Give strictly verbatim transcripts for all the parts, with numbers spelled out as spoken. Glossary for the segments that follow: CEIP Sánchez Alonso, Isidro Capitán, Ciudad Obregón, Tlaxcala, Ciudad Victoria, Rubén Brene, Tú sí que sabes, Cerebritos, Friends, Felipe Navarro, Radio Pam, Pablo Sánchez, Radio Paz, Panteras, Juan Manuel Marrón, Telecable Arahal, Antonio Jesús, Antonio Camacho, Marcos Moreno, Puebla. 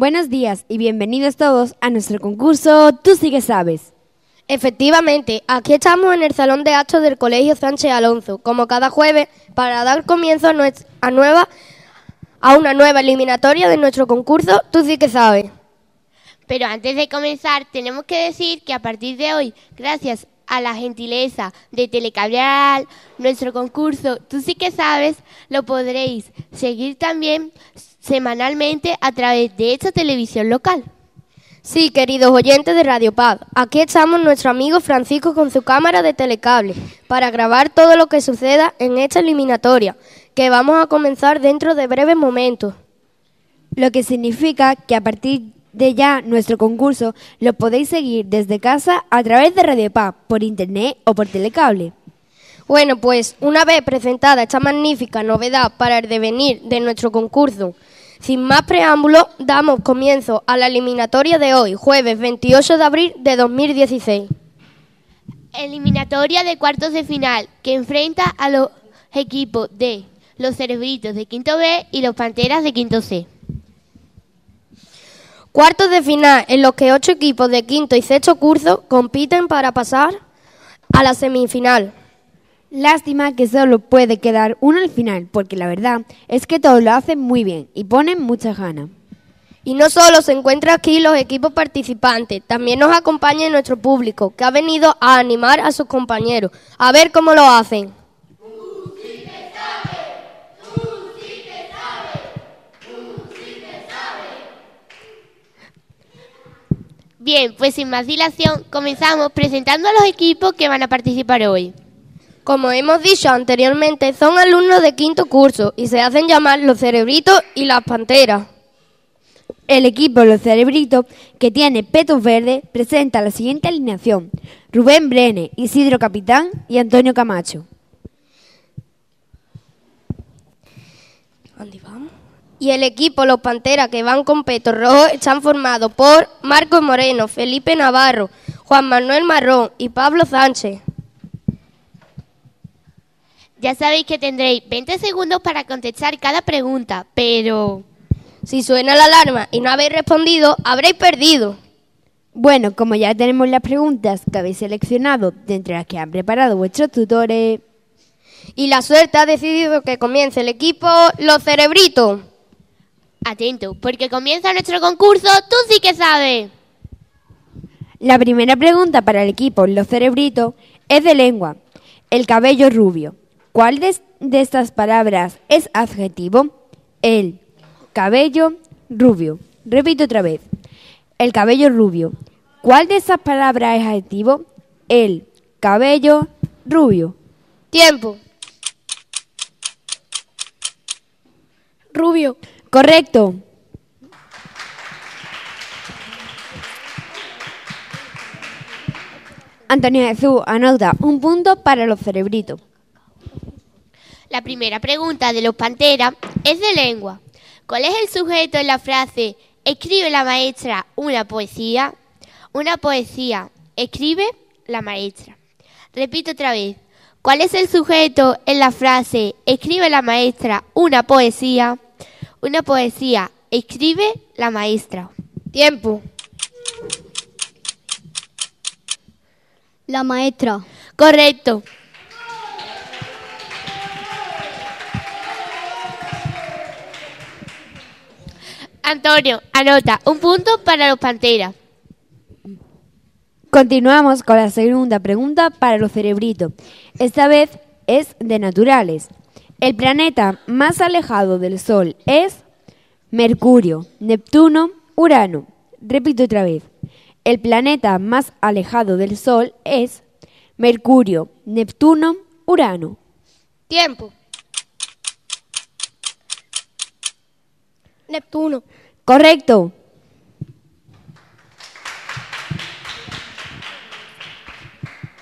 Buenos días y bienvenidos todos a nuestro concurso Tú sí que sabes. Efectivamente, aquí estamos en el Salón de Actos del Colegio Sánchez Alonso, como cada jueves, para dar comienzo a, nuestra, a, nueva, a una nueva eliminatoria de nuestro concurso Tú sí que sabes. Pero antes de comenzar, tenemos que decir que a partir de hoy, gracias a la gentileza de Telecable Arahal, nuestro concurso Tú sí que sabes lo podréis seguir también semanalmente a través de esta televisión local. Sí, queridos oyentes de Radio Paz, aquí estamos nuestro amigo Francisco con su cámara de telecable para grabar todo lo que suceda en esta eliminatoria, que vamos a comenzar dentro de breves momentos. Lo que significa que a partir de De ya nuestro concurso lo podéis seguir desde casa a través de Radio Paz, por internet o por telecable. Bueno, pues una vez presentada esta magnífica novedad para el devenir de nuestro concurso, sin más preámbulos, damos comienzo a la eliminatoria de hoy, jueves veintiocho de abril de dos mil dieciséis. Eliminatoria de cuartos de final que enfrenta a los equipos de los Cerebritos de quinto B y los Panteras de quinto C. Cuartos de final en los que ocho equipos de quinto y sexto curso compiten para pasar a la semifinal. Lástima que solo puede quedar uno al final, porque la verdad es que todos lo hacen muy bien y ponen muchas ganas. Y no solo se encuentran aquí los equipos participantes, también nos acompaña nuestro público, que ha venido a animar a sus compañeros. A ver cómo lo hacen. Bien, pues sin más dilación, comenzamos presentando a los equipos que van a participar hoy. Como hemos dicho anteriormente, son alumnos de quinto curso y se hacen llamar los Cerebritos y las Panteras. El equipo Los Cerebritos, que tiene petos verdes, presenta la siguiente alineación: Rubén Brene, Isidro Capitán y Antonio Camacho. ¿Dónde vamos? Y el equipo Los Panteras, que van con petos rojos, están formados por Marcos Moreno, Felipe Navarro, Juan Manuel Marrón y Pablo Sánchez. Ya sabéis que tendréis veinte segundos para contestar cada pregunta, pero si suena la alarma y no habéis respondido, habréis perdido. Bueno, como ya tenemos las preguntas que habéis seleccionado, de entre las que han preparado vuestros tutores, y la suerte ha decidido que comience el equipo Los Cerebritos. Atento, porque comienza nuestro concurso Tú sí que sabes. La primera pregunta para el equipo Los Cerebritos es de lengua. El cabello rubio. ¿Cuál de, de estas palabras es adjetivo? El cabello rubio. Repito otra vez. El cabello rubio. ¿Cuál de esas palabras es adjetivo? El cabello rubio. Tiempo. Rubio. Correcto. Antonio Jesús anota un punto para Los Cerebritos. La primera pregunta de Los Panteras es de lengua. ¿Cuál es el sujeto en la frase escribe la maestra una poesía? Una poesía escribe la maestra. Repito otra vez. ¿Cuál es el sujeto en la frase escribe la maestra una poesía? Una poesía escribe la maestra. Tiempo. La maestra. Correcto. Antonio anota un punto para Los Panteras. Continuamos con la segunda pregunta para Los Cerebritos. Esta vez es de naturales. El planeta más alejado del Sol es Mercurio, Neptuno, Urano. Repito otra vez. El planeta más alejado del Sol es Mercurio, Neptuno, Urano. Tiempo. Neptuno. Correcto.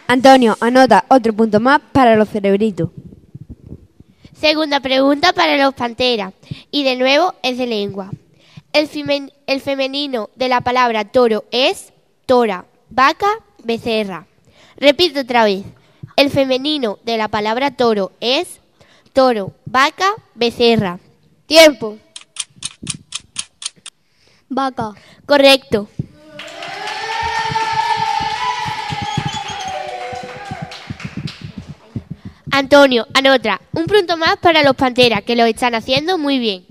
Antonio anota otro punto más para Los Cerebritos. Segunda pregunta para Los Panteras, y de nuevo es de lengua. El, femen- el femenino de la palabra toro es tora, vaca, becerra. Repito otra vez. El femenino de la palabra toro es toro, vaca, becerra. Tiempo. Vaca. Correcto. Antonio, anota. Un punto más para los Panteras, que lo están haciendo muy bien.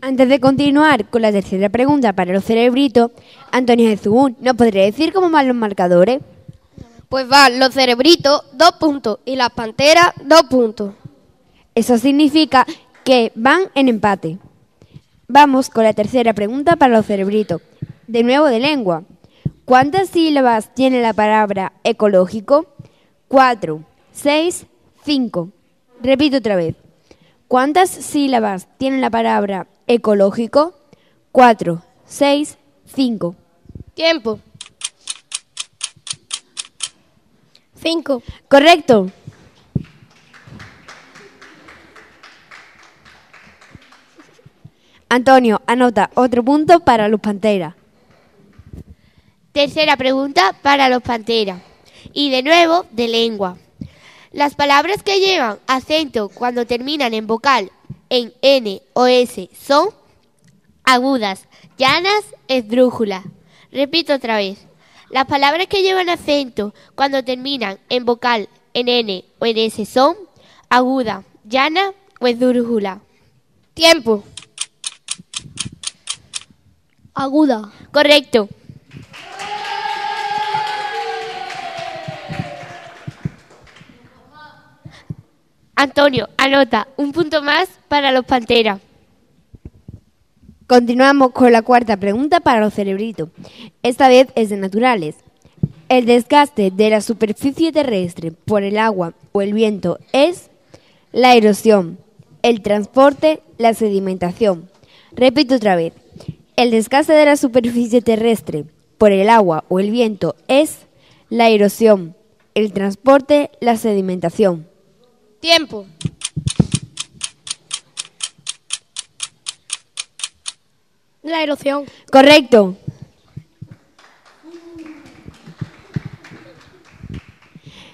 Antes de continuar con la tercera pregunta para los Cerebritos, Antonio Jesús, ¿nos podría decir cómo van los marcadores? Pues van los Cerebritos, dos puntos, y las Panteras, dos puntos. Eso significa que van en empate. Vamos con la tercera pregunta para los Cerebritos. De nuevo de lengua. ¿Cuántas sílabas tiene la palabra ecológico? Cuatro. seis, cinco. Repito otra vez. ¿Cuántas sílabas tiene la palabra ecológico? cuatro, seis, cinco. Tiempo. cinco. Correcto. Antonio, anota otro punto para los Panteras. Tercera pregunta para los Panteras. Y de nuevo de lengua. Las palabras que llevan acento cuando terminan en vocal en N o S son agudas, llanas, esdrújulas. Repito otra vez. Las palabras que llevan acento cuando terminan en vocal en N o en S son aguda, llana o esdrújula. Tiempo. Aguda. Correcto. Antonio, anota un punto más para los Panteras. Continuamos con la cuarta pregunta para los Cerebritos. Esta vez es de naturales. El desgaste de la superficie terrestre por el agua o el viento es la erosión, el transporte, la sedimentación. Repito otra vez. El desgaste de la superficie terrestre por el agua o el viento es la erosión, el transporte, la sedimentación. Tiempo. La erosión. Correcto.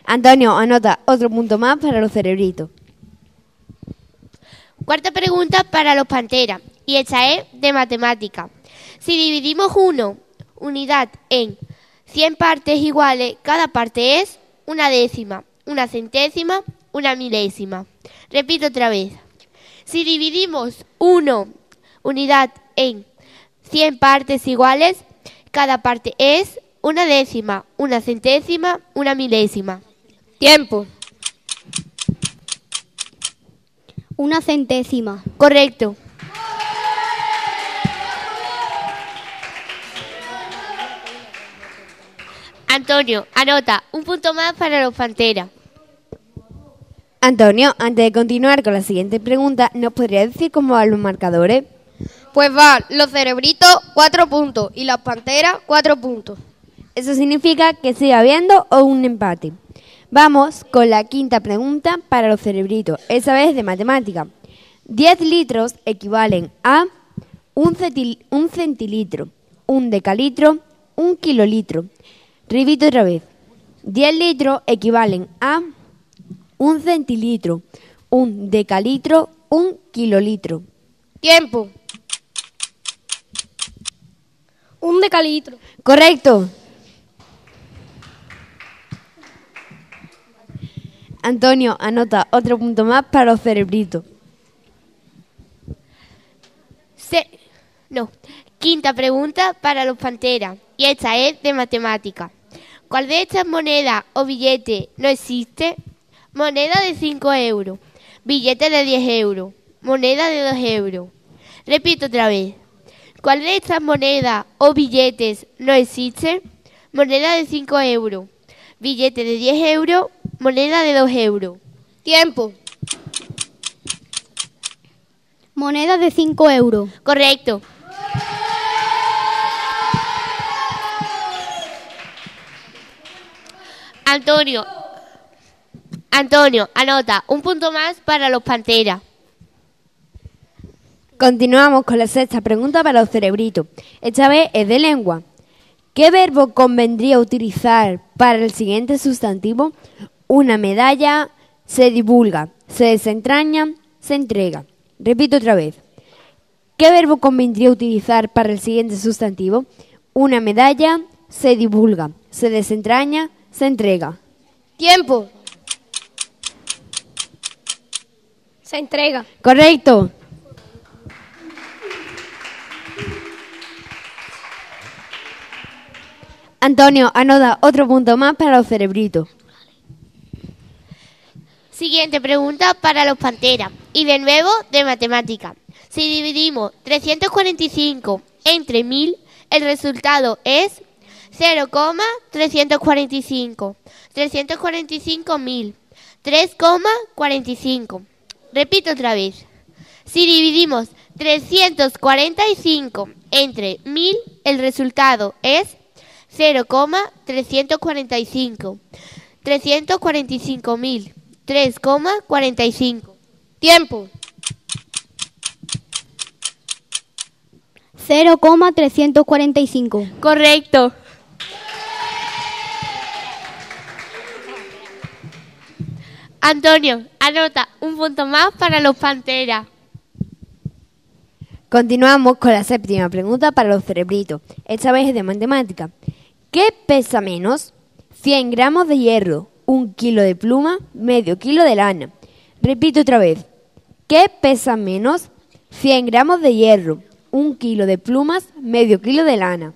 Antonio, anota otro punto más para los Cerebritos. Cuarta pregunta para los Panteras, y esta es de matemática. Si dividimos uno, unidad en cien partes iguales, cada parte es una décima, una centésima, una milésima. Repito otra vez. Si dividimos uno, unidad en cien partes iguales, cada parte es una décima, una centésima, una milésima. Tiempo. Una centésima. Correcto. Antonio, anota un punto más para los Panteras. Antonio, antes de continuar con la siguiente pregunta, ¿nos podría decir cómo van los marcadores? Pues van los Cerebritos cuatro puntos y las Panteras cuatro puntos. Eso significa que sigue habiendo un empate. Vamos con la quinta pregunta para los Cerebritos, esa vez de matemática. diez litros equivalen a un, centil, un centilitro, un decalitro, un kilolitro. Repito otra vez. diez litros equivalen a un centilitro, un decalitro, un kilolitro. Tiempo. Un decalitro. Correcto. Antonio, anota otro punto más para los Cerebritos. Se... No. Quinta pregunta para los Panteras, y esta es de matemática. ¿Cuál de estas monedas o billetes no existe? Moneda de cinco euros, billete de diez euros, moneda de dos euros. Repito otra vez. ¿Cuál de estas monedas o billetes no existe? Moneda de cinco euros, billete de diez euros, moneda de dos euros. Tiempo. Moneda de cinco euros. Correcto. Antonio. Antonio, anota un punto más para los Panteras. Continuamos con la sexta pregunta para los Cerebritos. Esta vez es de lengua. ¿Qué verbo convendría utilizar para el siguiente sustantivo? Una medalla se divulga, se desentraña, se entrega. Repito otra vez. ¿Qué verbo convendría utilizar para el siguiente sustantivo? Una medalla se divulga, se desentraña, se entrega. Tiempo. Se entrega. Correcto. Antonio, anota otro punto más para los cerebritos. Siguiente pregunta para los panteras y de nuevo de matemática. Si dividimos trescientos cuarenta y cinco entre mil, el resultado es cero coma trescientos cuarenta y cinco. trescientos cuarenta y cinco mil. tres coma cuarenta y cinco. Repito otra vez. Si dividimos trescientos cuarenta y cinco entre mil, el resultado es cero coma trescientos cuarenta y cinco. trescientos cuarenta y cinco mil. tres coma cuarenta y cinco. Tiempo. cero coma trescientos cuarenta y cinco. Correcto. Antonio, anota un punto más para los panteras. Continuamos con la séptima pregunta para los cerebritos. Esta vez es de matemática. ¿Qué pesa menos? cien gramos de hierro, un kilo de pluma, medio kilo de lana. Repito otra vez. ¿Qué pesa menos? cien gramos de hierro, un kilo de plumas, medio kilo de lana.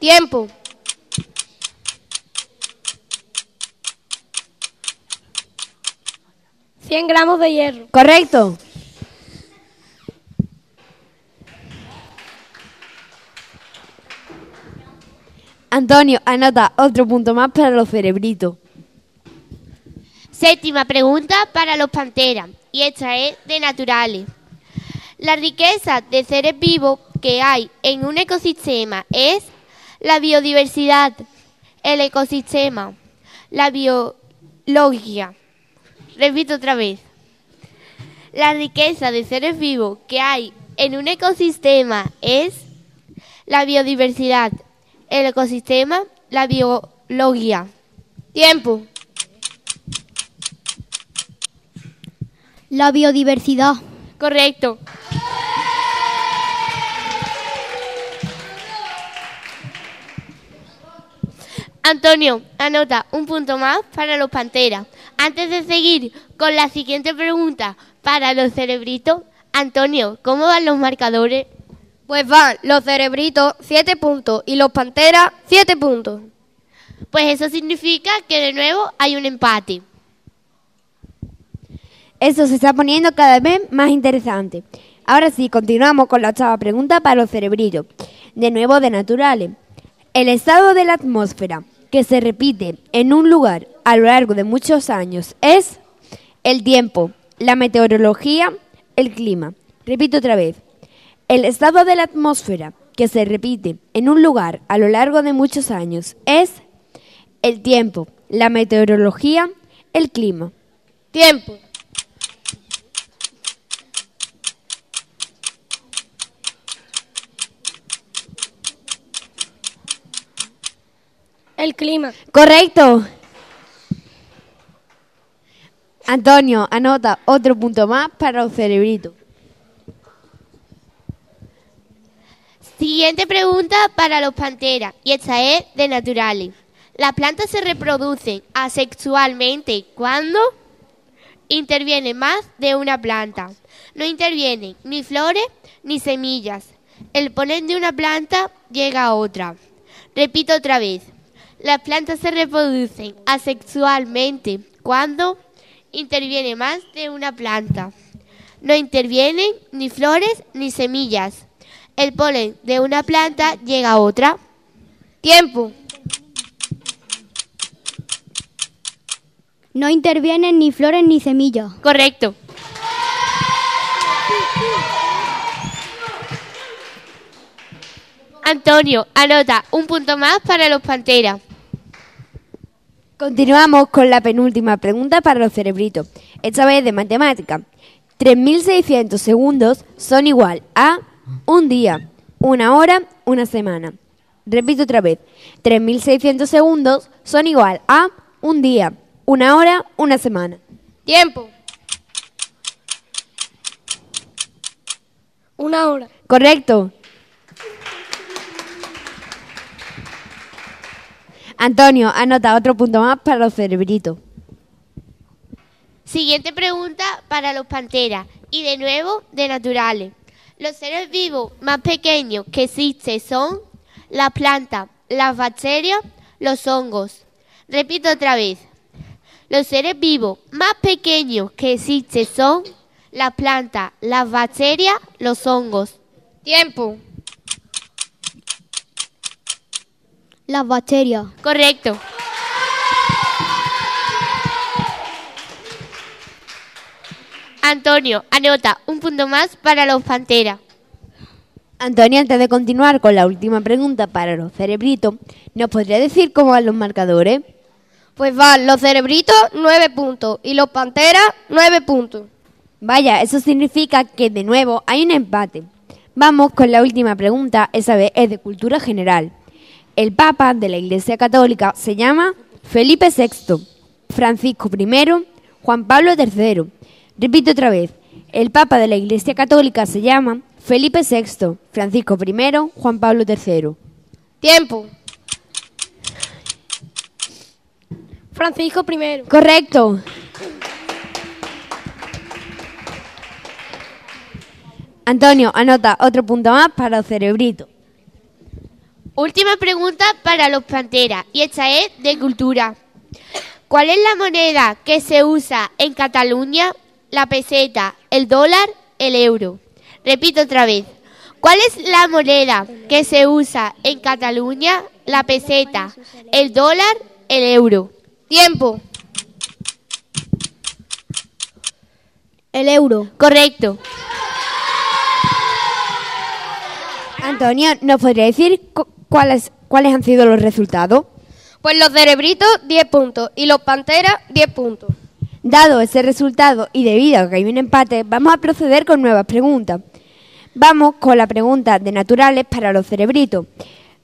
Tiempo. cien gramos de hierro. Correcto. Antonio, anota otro punto más para los cerebritos. Séptima pregunta para los panteras, y esta es de naturales. La riqueza de seres vivos que hay en un ecosistema es la biodiversidad, el ecosistema, la biología. Repito otra vez. La riqueza de seres vivos que hay en un ecosistema es la biodiversidad, el ecosistema, la biología. Tiempo. La biodiversidad. Correcto. Antonio, anota un punto más para los panteras. Antes de seguir con la siguiente pregunta para los cerebritos, Antonio, ¿cómo van los marcadores? Pues van los cerebritos siete puntos y los panteras siete puntos. Pues eso significa que de nuevo hay un empate. Eso se está poniendo cada vez más interesante. Ahora sí, continuamos con la octava pregunta para los cerebritos. De nuevo de naturales. El estado de la atmósfera que se repite en un lugar a lo largo de muchos años es el tiempo, la meteorología, el clima. Repito otra vez. El estado de la atmósfera que se repite en un lugar a lo largo de muchos años es el tiempo, la meteorología, el clima. Tiempo. El clima. Correcto. Antonio, anota otro punto más para los cerebritos. Siguiente pregunta para los panteras, y esta es de naturales. Las plantas se reproducen asexualmente cuando interviene más de una planta. No intervienen ni flores ni semillas. El polen de una planta llega a otra. Repito otra vez. Las plantas se reproducen asexualmente cuando interviene más de una planta. No intervienen ni flores ni semillas. El polen de una planta llega a otra. Tiempo. No intervienen ni flores ni semillas. Correcto. Antonio, anota un punto más para los panteras. Continuamos con la penúltima pregunta para los cerebritos, esta vez de matemática. tres mil seiscientos segundos son igual a un día, una hora, una semana. Repito otra vez. tres mil seiscientos segundos son igual a un día, una hora, una semana. Tiempo. Una hora. Correcto. Antonio, anota otro punto más para los cerebritos. Siguiente pregunta para los panteras y de nuevo de naturales. Los seres vivos más pequeños que existen son las plantas, las bacterias, los hongos. Repito otra vez. Los seres vivos más pequeños que existen son las plantas, las bacterias, los hongos. Tiempo. Las bacterias. Correcto. Antonio, anota un punto más para los panteras. Antonio, antes de continuar con la última pregunta para los cerebritos, ¿nos podría decir cómo van los marcadores? Pues van los cerebritos nueve puntos y los panteras nueve puntos. Vaya, eso significa que de nuevo hay un empate. Vamos con la última pregunta, esa vez es de cultura general. El Papa de la Iglesia Católica se llama Felipe sexto, Francisco primero, Juan Pablo tercero. Repito otra vez, el Papa de la Iglesia Católica se llama Felipe sexto, Francisco primero, Juan Pablo tercero. Tiempo. Francisco primero. Correcto. Antonio, anota otro punto más para el cerebrito. Última pregunta para los panteras, y esta es de cultura. ¿Cuál es la moneda que se usa en Cataluña? La peseta, el dólar, el euro. Repito otra vez. ¿Cuál es la moneda que se usa en Cataluña? La peseta, el dólar, el euro. Tiempo. El euro. Correcto. Antonio, ¿nos podría decir ¿Cuáles, ¿Cuáles han sido los resultados? Pues los cerebritos, diez puntos, y los panteras, diez puntos. Dado ese resultado y debido a que hay un empate, vamos a proceder con nuevas preguntas. Vamos con la pregunta de naturales para los cerebritos.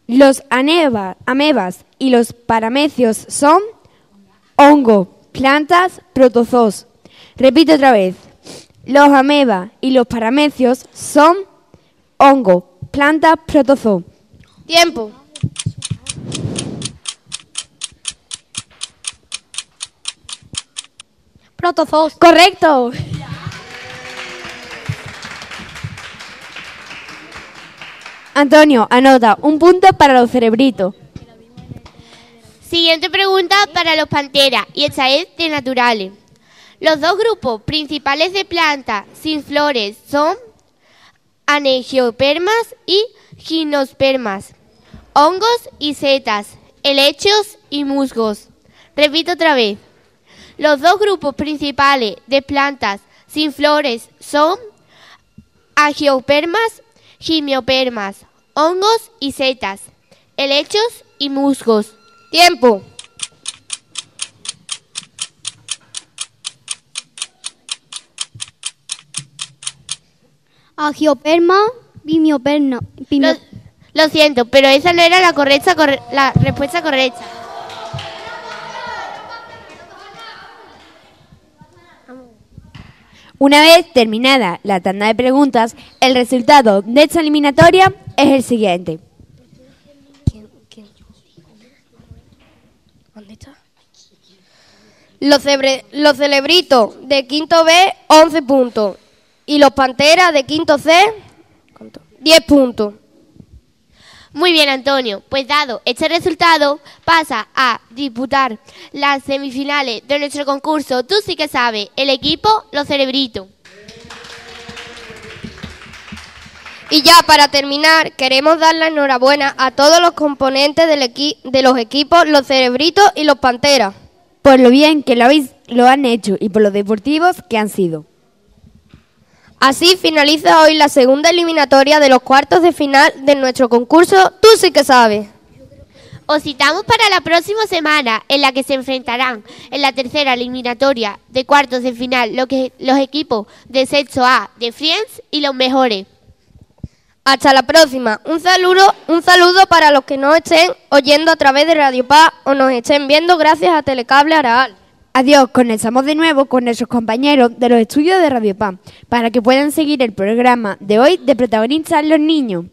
Los aneba, amebas y los paramecios son hongos, plantas, protozoos. Repito otra vez. Los amebas y los paramecios son hongos, plantas, protozoos. Tiempo. Protozoos. Correcto. Antonio, anota un punto para los cerebritos. Siguiente pregunta para los panteras, y esta es de naturales. Los dos grupos principales de plantas sin flores son anegiopermas y gimnospermas. Hongos y setas, helechos y musgos. Repito otra vez. Los dos grupos principales de plantas sin flores son angiopermas, gimnospermas, hongos y setas, helechos y musgos. Tiempo. Angioperma, bimioperma. Bimio... Los... Lo siento, pero esa no era la correcta, corre- la respuesta correcta. Una vez terminada la tanda de preguntas, el resultado de esta eliminatoria es el siguiente. ¿Dónde está? Los, cebre- los cerebritos de quinto B, once puntos. Y los panteras de quinto C, diez puntos. Muy bien, Antonio, pues dado este resultado, pasa a disputar las semifinales de nuestro concurso Tú sí que sabes, el equipo Los Cerebritos. Y ya para terminar, queremos dar la enhorabuena a todos los componentes del equi- de los equipos Los Cerebritos y Los Panteras. Por lo bien que lo, habéis, lo han hecho y por los deportivos que han sido. Así finaliza hoy la segunda eliminatoria de los cuartos de final de nuestro concurso Tú sí que sabes. Os citamos para la próxima semana en la que se enfrentarán en la tercera eliminatoria de cuartos de final lo que, los equipos de sexto A de Friends y los mejores. Hasta la próxima. Un saludo, un saludo para los que nos estén oyendo a través de Radio Paz o nos estén viendo gracias a Telecable Arahal. Adiós, comenzamos de nuevo con nuestros compañeros de los estudios de Radio Pam para que puedan seguir el programa de hoy de Protagonistas los Niños.